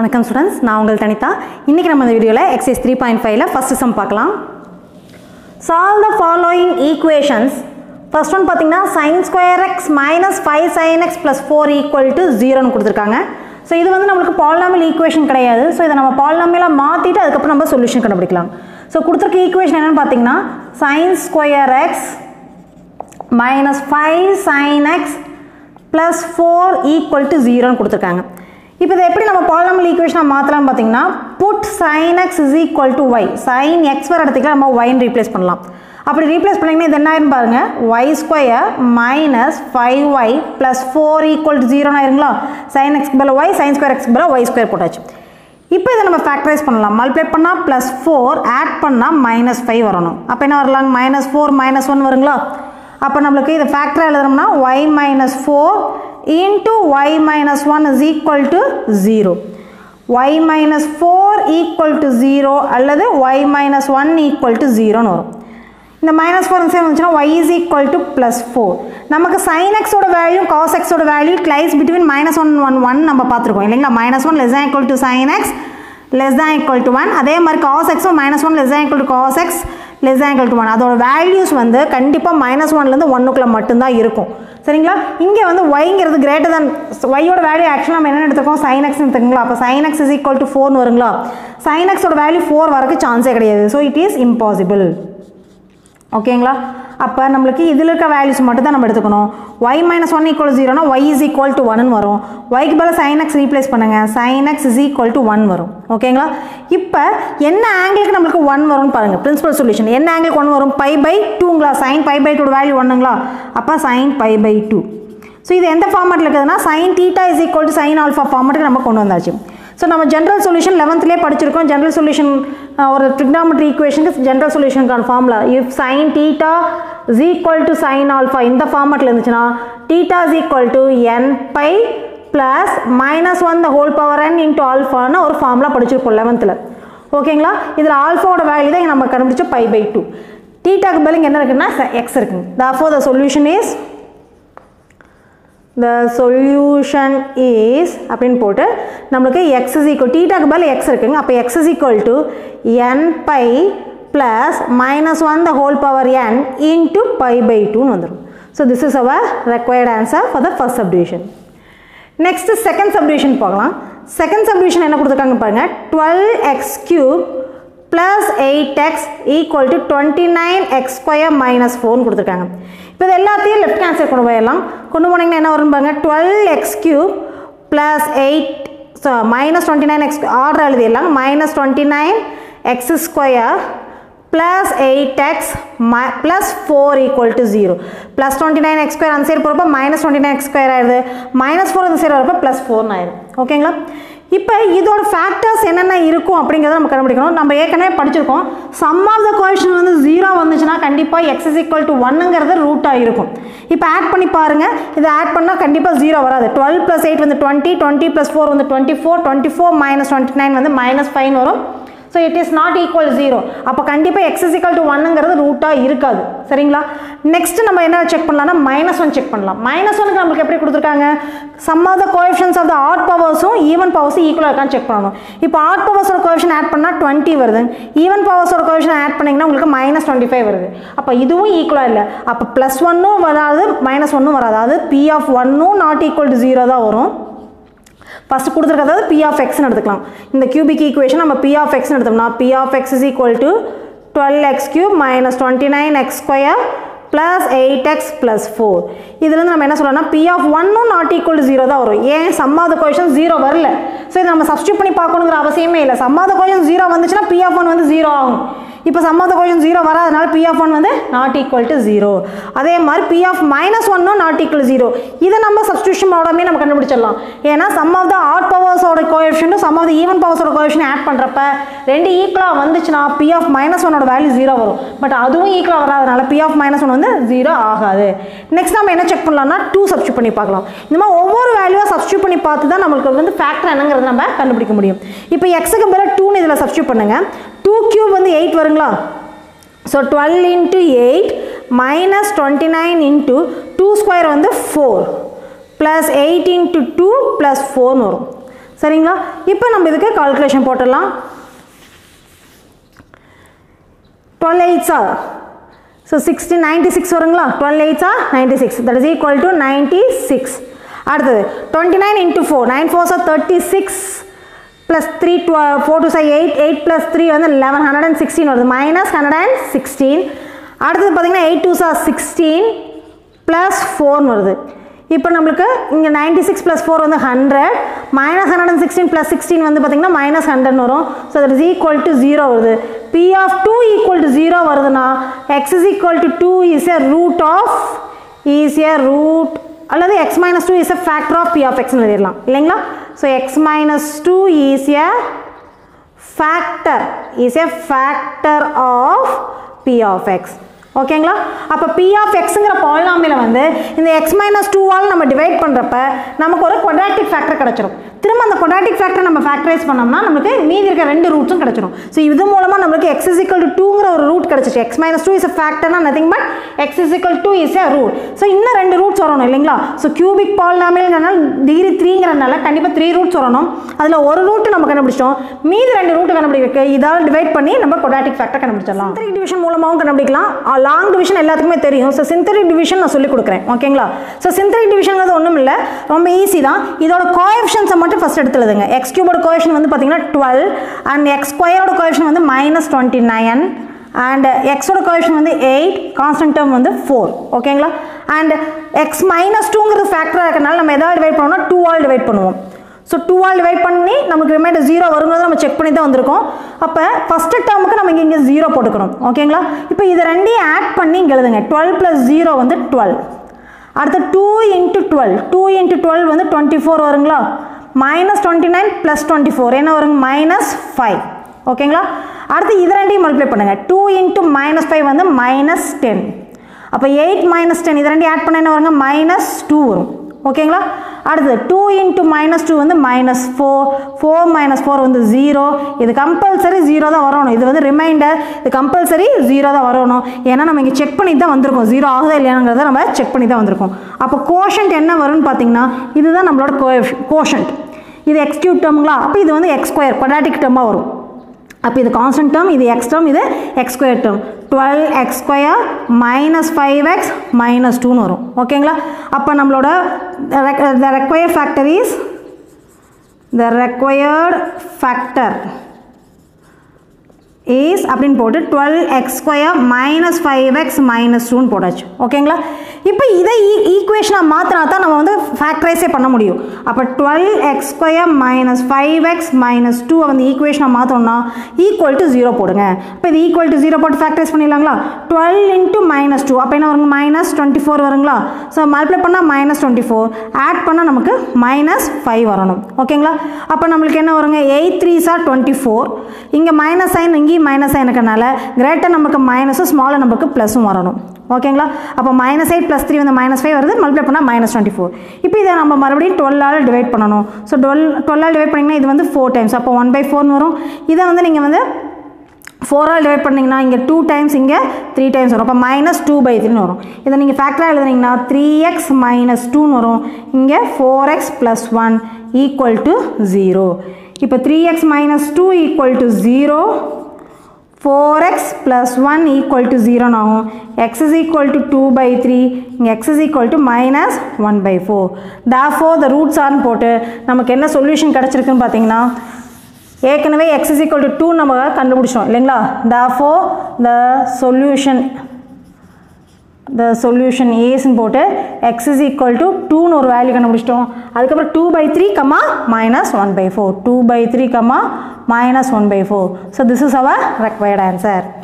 வணக்கம் ஸ்டூடெண்ட்ஸ், நான் உங்கள் தனிதா. இன்னைக்கு நம்ம இந்த வீடியோல எக்ஸசைஸ் 3.5ல ஃபர்ஸ்ட் சம் பார்க்கலாம். Solve the following equations. First one பாத்தீங்கன்னா sin2x - 5sinx + 4 = 0 ன்னு கொடுத்திருக்காங்க. சோ இது வந்து நமக்கு பாலினாமியல் ஈக்குவேஷன் கிடையாது. சோ இத நம்ம பாலினாமியலா மாத்திட்டு அதுக்கு அப்புறம் நம்ம சொல்யூஷன் கண்டுபிடிக்கலாம். சோ கொடுத்திருக்க ஈக்குவேஷன் என்னன்னு பாத்தீங்கன்னா sin2x - 5sinx + 4 = 0 ன்னு கொடுத்திருக்காங்க. இப்போ இதை எப்படி நம்ம பாலினாமியல் ஈக்குவேஷனா மாத்தலாம் பாத்தீங்கன்னா put sin x = y. sin x வர இடத்துக்கு நம்ம y ன்னு ரீப்ளேஸ் பண்ணலாம். அப்படி ரீப்ளேஸ் பண்ணீங்கன்னா இது என்ன ஆயிரும் பாருங்க, y2 - 5y + 4 = 0 ஆயிருங்களா. sin x க்கு பதிலா y, sin2x க்கு பதிலா y2 போட்டாச்சு. இப்போ இதை நம்ம ஃபேக்டரைஸ் பண்ணலாம். மல்டிப்ளை பண்ணா +4, ஆட் பண்ணா -5 வரணும். அப்ப என்ன வரலாம், -4 -1 வருங்களா. அப்ப நமக்கு இத ஃபேக்டர் எழுதணும்னா y - 4 into y minus 1 is equal to 0. y minus 4 equal to 0 அல்லது y minus 1 equal to 0 ன்னு வரும். இந்த minus 4 ன்னு வந்துச்சுனா y is equal to plus 4. நமக்கு sin x ஓட வேல்யூ cos x ஓட வேல்யூ lies between minus 1 1 1 நம்ம பார்த்திருக்கோம் இல்லைங்களா. minus 1 less than equal to sin x less than equal to 1. அதே மாதிரி cos x minus 1 less than equal to cos x less than equal to 1. அதோட values வந்து கண்டிப்பா -1 ல இருந்து 1 க்குள்ள மட்டும் தான் இருக்கும். சரிங்களா. இங்கே வந்து yங்கிறது greater than y ஓட வேல்யூ ஆக்சுவலா நம்ம என்ன எடுத்துக்கோம், sin x ன்னு எடுத்துக்கோங்களா. அப்ப sin x = 4 ன்னு வருங்களா. sin x ஓட வேல்யூ 4 வரக்கு சான்ஸே கிடையாது. So it is impossible. ஓகேங்களா. அப்ப நமக்கு இதில இருக்க வேல்யூஸ் மட்டும் தான் நம்ம எடுத்துக்கணும். y - 1 = 0 னா y = 1 ன்னு வரும். y க்கு பதிலா sin x ரீப்ளேஸ் பண்ணுங்க, sin x = 1 வரும். ஓகேங்களா. இப்போ என்ன ஆங்கிளுக்கு நமக்கு 1 வரும்னு பாருங்க. பிரின்சிபல் சொல்யூஷன் என்ன ஆங்கிளுக்கு 1 வரும், π/2ங்களா. sin π/2 ஓட வேல்யூ 1ங்களா. அப்ப sin π/2. சோ இது எந்த ஃபார்மட்ல இருக்குதுன்னா sin θ = sin α ஃபார்மட்க்கு நம்ம கொண்டு வந்தாச்சு. சோ நம்ம ஜெனரல் சொல்யூஷன் 11th லே படிச்சிருக்கோம். ஜெனரல் சொல்யூஷன் ஒரு ட்ரிகனோமெட்ரி ஈக்குவேஷனுக்கு ஜெனரல் சொல்யூஷன்கான ஃபார்முலா இஃப் sin θ = sin α இந்த ஃபார்மட்ல இருந்துச்சுனா θ = n π + -1 the whole power n into α ன்னு ஒரு ஃபார்முலா படிச்சிருக்கோம் 11thல. ஓகேங்களா. இதுல α ஓட வேல்யூ தான் நம்ம கண்டுபிடிச்ச π/2. θ க்கு பதிலா என்ன இருக்குன்னா x இருக்குங்க. therefore the solution is அப்படினு போட்டு நமக்கு x = θக்கு பதிலா x இருக்குங்க. அப்ப x = n π + -1 the whole power n into π/2 ன்னு வந்துரும். So this is our required answer for the first subdivision. Next second subdivision பார்க்கலாம். Second subdivision என்ன கொடுத்திருக்காங்க பாருங்க, 12x³ plus 8x equal to 29x² minus 4 ன்னு கொடுத்திருக்காங்க. இப்போ இது எல்லாத்தையும் லெஃப்ட் ஹேண்ட் சைடு கொண்டு போயிடலாம். கொண்டு போனீங்கன்னா என்ன வரும் பாருங்க, 12x³ plus 8 minus 29x order எழுதிடலாம். minus 29x² plus 8x plus 4 equal to 0. plus 29x² அந்த சைடு போறப்ப minus 29x² ஆயிடுது. minus 4 அந்த சைடு வரப்ப plus 4 ஆயிடும். ஓகேங்களா. இப்போ இதோட ஃபேக்டர்ஸ் என்னென்ன இருக்கும் அப்படிங்கிறத நம்ம கண்டுபிடிக்கணும். நம்ம ஏற்கனவே படிச்சிருக்கோம் சம் ஆஃப் த கோஎஃபிஷியன்ட் வந்து 0 வந்துச்சுன்னா கண்டிப்பாக x = 1ங்கிறது ரூட்டாக இருக்கும். இப்போ ஆட் பண்ணி பாருங்கள். இதை ஆட் பண்ணால் கண்டிப்பாக 0 வராது. 12 ப்ளஸ் 8 வந்து 20, 20 ப்ளஸ் 4 வந்து 24, 24 மைனஸ் 29 வந்து -5 வரும். So it is not equal 0. அப்போ கண்டிப்பாக x = 1ங்கிறது ரூட்டாக இருக்காது. சரிங்களா. நெக்ஸ்ட் நம்ம என்ன செக் பண்ணலாம்னா -1 செக் பண்ணலாம். -1க்கு நமக்கு எப்படி கொடுத்திருக்காங்க, sum of the coefficients of the odd பவர்ஸும் ஈவன் பவர்ஸும் ஈக்குவலா இருக்கான்னு செக் பண்ணணும். இப்போ ஆட் பவர்ஸோட கோஎஃபிஷியன்ட் ஆட் பண்ணா 20 வருது. ஈவன் பவர்ஸோட கோஎஃபிஷியன்ட் ஆட் பண்ணீங்கன்னா உங்களுக்கு -25 வருது. அப்ப இதுவும் ஈக்குவலா இல்ல. அப்ப +1 ம் வராது -1 ம் வராது. அது p(1) ம் not equal to 0 தான் வரும். ஃபர்ஸ்ட் கொடுத்திருக்கிறது p(x) ன்னு எடுத்துக்கலாம். இந்த கியூபிக் ஈக்குவேஷன் நம்ம p(x) ன்னு எடுத்தோம்னா p(x) = 12x³ minus 29x² plus 8x plus 4. இதிலிருந்து நம்ம என்ன சொல்லணும்னா p(1) not equal to 0 தான் வரும். ஏன் sum of the coefficients 0 வரல. சோ இத நம்ம சப்ஸ்டிட்யூட் பண்ணி பார்க்கணும்ங்கற அவசியமே இல்ல. sum of the coefficients 0 வந்துச்சுனா p(1) வந்து 0 ஆகும். இப்போ sum of the coefficients 0 வராதனால p(1) வந்து not equal to 0. அதே மாதிரி p(-1) ம் not equal to 0. இத நம்ம சப்ஸ்டிட்யூஷன் மூலமே நம்ம கண்டுபிடிச்சிடலாம். ஏன்னா sum of the odd powers ஓட coefficient sum of the even powers ஓட கோஎஃபிஷியன்ட் ஆட் பண்றப்ப ரெண்டு ஈக்குவலா வந்துச்சுனா p(-1) ஓட வேல்யூ 0 வரும். பட் அதுவும் ஈக்குவலா வராதனால p(-1) வந்து 0 ஆகாது. நெக்ஸ்ட் நாம என்ன செக் பண்ணலாம்னா 2 சப்ஸ்டிட்யூட் பண்ணி பார்க்கலாம். இந்த மாதிரி ஒவ்வொரு வேல்யூவா சப்ஸ்டிட்யூட் பண்ணி பார்த்து தான் நமக்கு வந்து ஃபேக்டர் என்னங்கறது நம்ம கண்டுபிடிக்க முடியும். இப்போ x க்கு பதிலா 2 ன்னு இதல சப்ஸ்டிட்யூட் பண்ணுங்க. 2³ வந்து 8 வருங்களா. சோ 12 * 8 - 29 * 2² வந்து 4 + 8 * 2 + 4 ன்னு வரும். சரிங்களா? இப்போ நம்ம இதுக்கு கால்குலேஷன் போட்டலாம். 12 8s are so 60 96 வருங்களா? 12 8s are 96, that is equal to 96. அடுத்து 29 into 4, 9 4s are 36 plus 3 4 2 8 8 plus 3 வந்து 1116 வருது minus 116. அடுத்து பாத்தீங்கன்னா 8 2s are 16 plus 4 வருது. இப்போ நமக்கு இங்க 96 plus 4 வந்து 100 minus 116 plus 16 வந்து பாத்தீங்கன்னா minus 100 வரும். So that is equal to 0 வருது. P of 2 equal to 0 வருதுனா x is equal to 2 is a root of அல்லது x minus 2 is a factor of p of x ன்னு எழுதலாம் இல்லைங்களா? So x minus 2 is a factor of p of x. ஓகேங்களா? அப்ப p of xங்கற பாலினாமியல வந்து இந்த x minus 2 ஆல் நம்ம டிவைட் பண்றப்ப நமக்கு ஒரு குவாட்ராடிக் ஃபேக்டர் கிடைச்சிரும். திரும்ப அந்த குவாட்ராடிக் ஃபேக்டரை நம்ம ஃபேக்டரைஸ் பண்ணோம்னா நமக்கு மீதி இருக்க ரெண்டு ரூட்ஸும் கிடைச்சிரும். சோ இது மூலமா நமக்கு x is equal to 2ங்கற ஒரு ரூட் கிடைச்சிச்சு. x minus 2 is a factor னா nothing but x is equal to 2 is a root. So இன்ன ரெண்டு ரூட்ஸ் வரணும் இல்லீங்களா? சோ கியூபிக் பாலினாமியல்னால டிகிரி 3ங்கறனால கண்டிப்பா 3 ரூட்ஸ் வரணும். அதுல ஒரு ரூட் நம்ம கண்டுபிடிச்சோம். மீதி ரெண்டு ரூட் கண்டுபிடிக்க இதால டிவைட் பண்ணி நம்ம குவாட்ராடிக் ஃபேக்டர் கண்டுபிடிச்சலாம். சின்தெடிக் டிவிஷன் மூலமாவும் கண்டுபிடிக்கலாம். லாங் டிவிஷன் எல்லாத்துக்குமே தெரியும். ஸோ சிந்தெடிக் டிவிஷன் நான் சொல்லிக் கொடுக்குறேன். ஓகேங்களா? ஸோ சிந்தெடிக் டிவிஷன்ங்கிறது ஒன்றும் இல்லை, ரொம்ப ஈஸி தான். இதோட கோஎஃபிஷியன்ஸை மட்டும் ஃபஸ்ட் எடுத்துலதுங்க. எக்ஸ் கியூபோட கோஎஃபிஷியன்ட் வந்து பார்த்தீங்கன்னா 12 அண்ட் எக்ஸ் ஸ்கொயரோட கோஎஃபிஷியன்ட் வந்து மைனஸ் 29 அண்ட் எக்ஸோட கோஎஃபிஷியன்ட் வந்து 8, கான்ஸ்டன்ட் டேர்ம் வந்து 4. ஓகேங்களா? அண்ட் எக்ஸ் மைனஸ் 2ங்கிறது ஃபேக்டராக இருக்கிறனால நம்ம எதாவது டிவைட் பண்ணோம்னா 2 ஆல் டிவைட் பண்ணுவோம். ஸோ 2 ஆல் டிவைட் பண்ணி நமக்கு ரிமைண்டர் 0 வருங்கிறத நம்ம செக் பண்ணி தான் வந்திருக்கோம். அப்போ ஃபஸ்ட்டு டேர்முக்கு நம்ம இங்கே 0 போட்டுக்கணும். ஓகேங்களா? இப்போ இது ரெண்டையும் ஆட் பண்ணி இங்கே எழுதுங்க. 12 + 0 வந்து 12. அடுத்து 2 into 12, 2 into 12 வந்து 24 வருங்களா? மைனஸ் 29 + 24 என்ன வருங்க? மைனஸ் 5. ஓகேங்களா? அடுத்து இது ரெண்டையும் மல்டிப்ளை பண்ணுங்கள். 2 into -5 வந்து -10. அப்போ 8 - 10 இது ரெண்டையும் ஆட் பண்ண என்ன வருங்க? -2 வரும். ஓகேங்களா? அடுத்து 2 into -2 வந்து -4, 4 - 4 வந்து 0. இது கம்பல்சரி 0 தான் வரணும். இது வந்து ரிமைண்டர், இது கம்பல்சரி 0 தான் வரணும். ஏன்னா நம்ம இங்கே செக் பண்ணி தான் வந்திருக்கோம். 0 ஆகுதா இல்லையாங்கிறத நம்ம செக் பண்ணி தான் வந்திருக்கோம். அப்போ கோஷன்ட் என்ன வரும்னு பார்த்தீங்கன்னா இதுதான் நம்மளோட கோஷன்ட். இது எக்ஸ் கியூப் டேர்முங்களா? அப்போ இது வந்து எக்ஸ் ஸ்கொயர் குவாட்ராடிக் டேர்மாக வரும். அப்போ இது கான்ஸ்டன்ட் டேர்ம், இது எக்ஸ் டேர்ம், இது X square term. 12x square - 5x - 2 வரும். ஓகேங்களா? அப்போ நம்மளோட the required factor is அப்படின்னு போட்டு 12x square - 5x - 2 போடாச்சு. ஓகேங்களா? இப்போ இதை ஈக்குவேஷனாக மாற்றினா தான் நம்ம வந்து ஃபேக்டரைஸே பண்ண முடியும். அப்போ 12x square - 5x - 2 வந்து ஈக்குவேஷனாக மாற்றணும்னா = 0 போடுங்க. இப்போ இது = 0 போட்டு ஃபேக்டரைஸ் பண்ணிடலாங்களா? 12 into -2 அப்போ என்ன வருங்க? -24 வருங்களா? ஸோ மல்டிப்ளை பண்ணால் -24, ஆட் பண்ணால் நமக்கு -5 வரணும். ஓகேங்களா? அப்போ நம்மளுக்கு என்ன வருங்க? 8 3s are 24. இங்கே மைனஸ் சைன், இங்கேயும் மைனஸ் சைன் இருக்கனால கிரேட்டர் நமக்கு மைனஸும் ஸ்மாலர் நமக்கு ப்ளஸும் வரணும். ஓகேங்களா? அப்போ -8 + 3 வந்து -5 வருது. மல்டிப்ளை பண்ணால் -24. இப்போ இதை நம்ம மறுபடியும் 12 ஆல் டிவைட் பண்ணணும். ஸோ 12 ஆல் டிவைட் பண்ணிங்கன்னா இது வந்து 4 times, அப்போ 1/4 வரும். இதை வந்து நீங்கள் வந்து 4 ஆல் டிவைட் பண்ணிங்கன்னா இங்கே 2 times, இங்கே 3 times வரும். அப்போ -2/3 வரும். இதை நீங்கள் ஃபேக்டராக எழுதுனீங்கன்னா 3x - 2 வரும். இங்கே 4x + 1 = 0. இப்போ 3x - 2 = 0, 4x + 1 = 0 ஆகும். x = 2/3, இங்கே x = -1/4. Therefore the roots are போட்டு நமக்கு என்ன சொல்யூஷன் கிடச்சிருக்குன்னு பார்த்தீங்கன்னா ஏற்கனவே x = 2 நம்ம கண்டுபிடிச்சோம் இல்லைங்களா? Therefore the solution isன்னு போட்டு x = 2ன்னு ஒரு வேல்யூ கண்டுபிடிச்சிட்டோம். அதுக்கப்புறம் 2/3, -1/4, 2/3, -1/4. So this is our required answer.